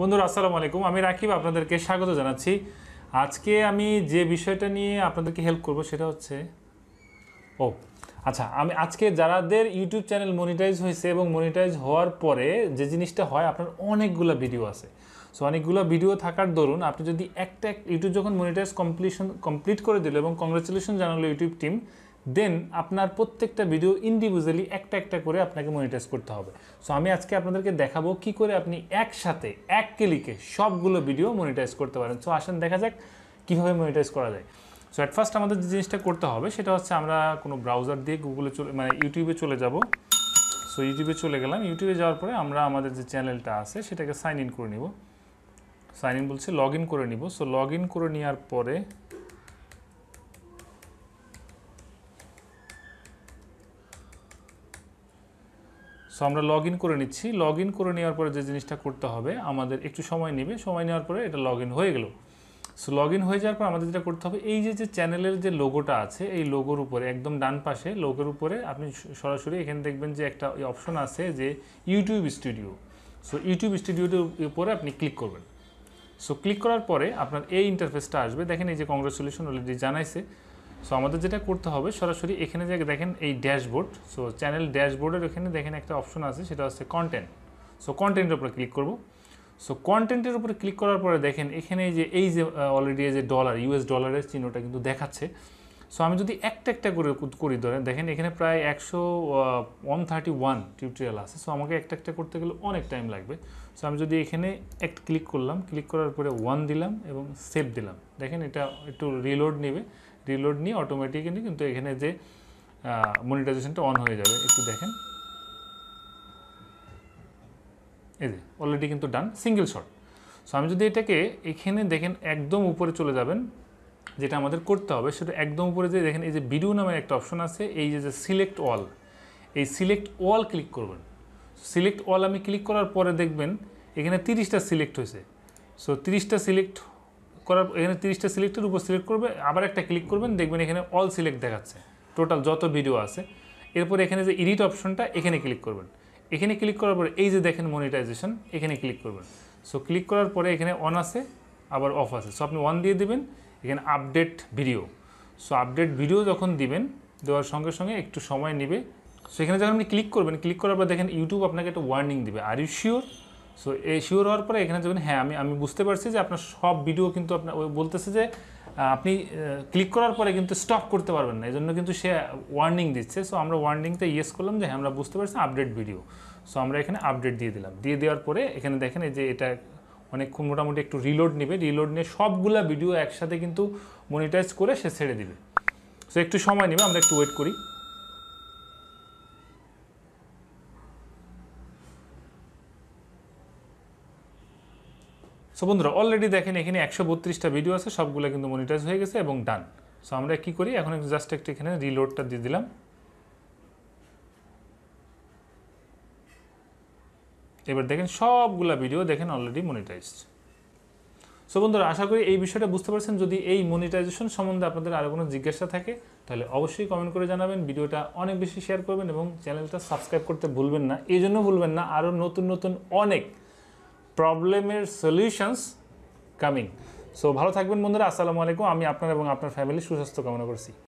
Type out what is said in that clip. বন্ধুরা আসসালামু আলাইকুম, আমি রাকিব, আপনাদেরকে স্বাগত জানাচ্ছি। আজকে আমি যে বিষয়টা নিয়ে আপনাদেরকে হেল্প করব সেটা হচ্ছে আমি আজকে যারাদের ইউটিউব চ্যানেল মনিটাইজ হয়েছে এবং মনিটাইজ হওয়ার পরে যে জিনিসটা হয়, আপনার অনেকগুলো ভিডিও আছে। সো অনেকগুলো ভিডিও থাকার দরুন আপনি যদি একটা ইউটিউব যখন মনিটাইজ কমপ্লিট করে দিল এবং কংগ্রেচুলেশন জানালো ইউটিউব টিম, দেন আপনার প্রত্যেকটা ভিডিও ইন্ডিভিজুয়ালি একটা একটা করে আপনাকে মনিটাইজ করতে হবে। সো আমি আজকে আপনাদেরকে দেখাবো কি করে আপনি একসাথে এক ক্লিকে সবগুলো ভিডিও মনিটাইজ করতে পারেন। সো আসেন দেখা যাক কীভাবে মনিটাইজ করা যায়। সো অ্যাট ফার্স্ট আমাদের যে জিনিসটা করতে হবে সেটা হচ্ছে আমরা কোনো ব্রাউজার দিয়ে গুগলে ইউটিউবে চলে যাব। সো ইউটিউবে চলে গেলাম। ইউটিউবে যাওয়ার পরে আমরা আমাদের যে চ্যানেলটা আছে সেটাকে সাইন ইন করে নিব। সাইন ইন বলছে লগ ইন করে নিব। সো লগ ইন করে নেওয়ার পরে সো আমরা লগ ইন করে নিচ্ছি। লগ ইন করে নেওয়ার পরে যে জিনিসটা করতে হবে, আমাদের একটু সময় নেবে, সময় নেওয়ার পরে এটা লগ ইন হয়ে গেল। সো লগ ইন হয়ে যাওয়ার পর আমাদের যেটা করতে হবে, এই যে যে চ্যানেলের যে লোগোটা আছে, এই লোগোর উপরে একদম ডান পাশে লোগোর উপরে আপনি সরাসরি এখানে দেখবেন যে একটা অপশন আছে যে ইউটিউব স্টুডিও। সো ইউটিউব স্টুডিওটির উপরে আপনি ক্লিক করবেন। সো ক্লিক করার পরে আপনার এই ইন্টারফেসটা আসবে। দেখেন এই যে কংগ্রেচুলেশন অলরেডি জানাইছে। সো আমাদের যেটা করতে হবে সরাসরি এখানে যে দেখেন এই ড্যাশবোর্ড, সো চ্যানেল ড্যাশবোর্ডের ওখানে দেখেন একটা অপশন আছে, সেটা হচ্ছে কন্টেন্ট। সো কন্টেন্টের উপরে ক্লিক করব। সো কন্টেন্টের উপরে ক্লিক করার পরে দেখেন এখানে এই যে অলরেডি যে ডলার US ডলারের চিহ্নটা কিন্তু দেখাচ্ছে। সো আমি যদি একটা একটা করে করি, ধরেন দেখেন এখানে প্রায় 131 টিউটোরিয়াল আছে। সো আমাকে একটা একটা করতে গেলে অনেক টাইম লাগবে। সো আমি যদি এখানে একটা ক্লিক করলাম, ক্লিক করার পরে 1 দিলাম এবং সেভ দিলাম। দেখেন এটা একটু রিলোড নেবে, রিলোড নিয়ে অটোমেটিক্যালি কিন্তু এখানে যে মনিটাইজেশনটা অন হয়ে যাবে। একটু দেখেন এই যে অলরেডি কিন্তু ডান, সিঙ্গেল শট। সো আমি যদি এটাকে এখানে দেখেন একদম উপরে চলে যাবেন, যেটা আমাদের করতে হবে সেটা একদম উপরে যে দেখেন এই যে ভিডিও নামের একটা অপশন আছে, এই যে সিলেক্ট অল, এই সিলেক্ট অল ক্লিক করবেন। সিলেক্ট অল আমি ক্লিক করার পরে দেখবেন এখানে 30টা সিলেক্ট হয়েছে। সো 30টা সিলেক্ট করার এখানে 30টা সিলেক্টের উপর সিলেক্ট করবে, আবার একটা ক্লিক করবেন, দেখবেন এখানে অল সিলেক্ট দেখাচ্ছে টোটাল যত ভিডিও আছে। এরপর এখানে যে এডিট অপশনটা, এখানে ক্লিক করবেন। এখানে ক্লিক করার পরে এই যে দেখেন মনিটাইজেশন, এখানে ক্লিক করবেন। সো ক্লিক করার পরে এখানে অন আছে আবার অফ আছে। সো আপনি অন দিয়ে দেবেন। এখানে update video, so update video যখন দিবেন দেওয়ার সঙ্গে সঙ্গে একটু সময় নেবে। সো এখানে যখন আপনি ক্লিক করবেন, ক্লিক করার পর দেখেন ইউটিউব আপনাকে একটা ওয়ার্নিং দেবে, আর ইউ শিওর? সো এই শিওর হওয়ার পরে এখানে যখন হ্যাঁ আমি বুঝতে পারছি যে আপনার সব ভিডিও কিন্তু আপনার বলতেছে যে আপনি ক্লিক করার পরে কিন্তু স্টপ করতে পারবেন না, এই জন্য কিন্তু সে ওয়ার্নিং দিচ্ছে। সো আমরা ওয়ার্নিংটা ইয়েস করলাম যে হ্যাঁ আমরা বুঝতে পারছি আপডেট ভিডিও। সো আমরা এখানে আপডেট দিয়ে দিলাম। দিয়ে দেওয়ার পরে এখানে দেখেন এই যে এটা অনেকক্ষণ মোটামুটি একটু রিলোড নেবে, রিলোড নিয়ে সবগুলা ভিডিও একসাথে কিন্তু মনিটাইজ করে সে ছেড়ে দিবে। সো একটু সময় নেবে, আমরা একটু ওয়েট করি। সো বন্ধুরা অলরেডি দেখেন এখানে 132টা ভিডিও আছে, সবগুলো কিন্তু মনিটাইজ হয়ে গেছে এবং ডান। সো আমরা কি করি এখন, জাস্ট একটু এখানে রিলোডটা দিয়ে দিলাম। এবার দেখেন সবগুলা ভিডিও দেখেন অলরেডি মনিটাইজড। সো বন্ধুরা আশা করি এই বিষয়টা বুঝতে পারছেন। যদি এই মনিটাইজেশন সম্বন্ধে আপনাদের আরও কোনো জিজ্ঞাসা থাকে তাহলে অবশ্যই কমেন্ট করে জানাবেন, ভিডিওটা অনেক বেশি শেয়ার করবেন এবং চ্যানেলটা সাবস্ক্রাইব করতে ভুলবেন না। এই জন্য ভুলবেন না, আরও নতুন নতুন অনেক প্রবলেমের সলিউশনস কামিং। সো ভালো থাকবেন বন্ধুরা, আসসালামু আলাইকুম। আমি আপনার এবং আপনার ফ্যামিলির সুস্বাস্থ্য কামনা করছি।